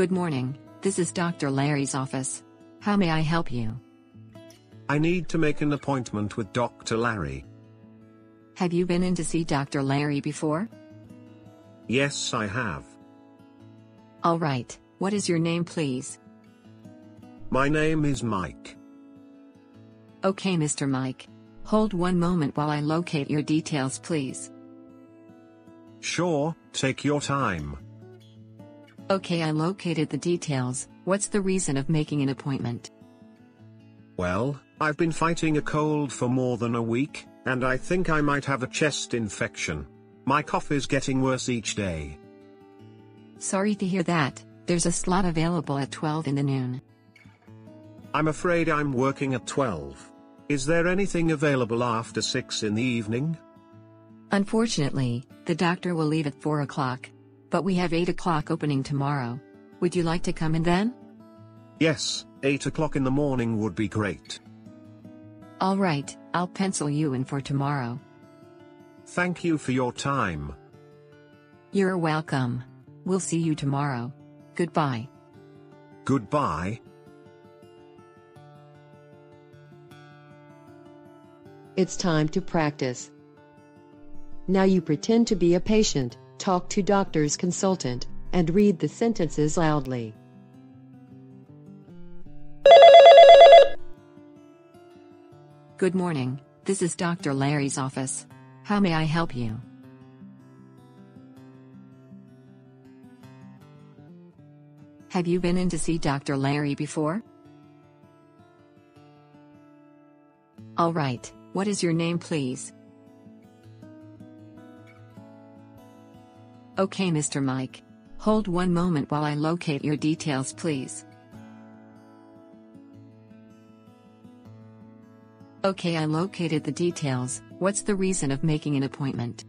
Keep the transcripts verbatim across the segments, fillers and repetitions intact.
Good morning, this is Doctor Larry's office. How may I help you? I need to make an appointment with Doctor Larry. Have you been in to see Doctor Larry before? Yes, I have. All right, what is your name, please? My name is Mike. Okay, Mister Mike. Hold one moment while I locate your details, please. Sure, take your time. Okay, I located the details. What's the reason of making an appointment? Well, I've been fighting a cold for more than a week, and I think I might have a chest infection. My cough is getting worse each day. Sorry to hear that. There's a slot available at twelve in the noon. I'm afraid I'm working at twelve. Is there anything available after six in the evening? Unfortunately, the doctor will leave at four o'clock. But we have eight o'clock opening tomorrow. Would you like to come in then? Yes, eight o'clock in the morning would be great. All right, I'll pencil you in for tomorrow. Thank you for your time. You're welcome. We'll see you tomorrow. Goodbye. Goodbye. It's time to practice. Now you pretend to be a patient. Talk to doctor's consultant, and read the sentences loudly. Good morning, this is Doctor Larry's office. How may I help you? Have you been in to see Doctor Larry before? All right, what is your name, please? Okay, Mister Mike. Hold one moment while I locate your details, please. Okay, I located the details. What's the reason of making an appointment?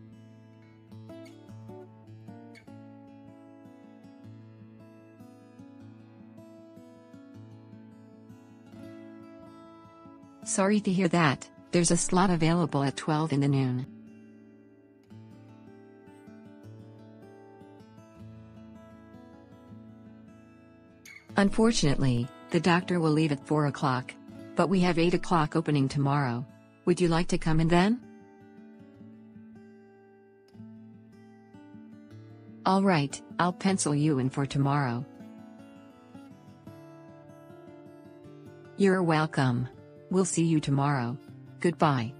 Sorry to hear that. There's a slot available at twelve in the noon. Unfortunately, the doctor will leave at four o'clock, but we have eight o'clock opening tomorrow. Would you like to come in then? All right, I'll pencil you in for tomorrow. You're welcome. We'll see you tomorrow. Goodbye.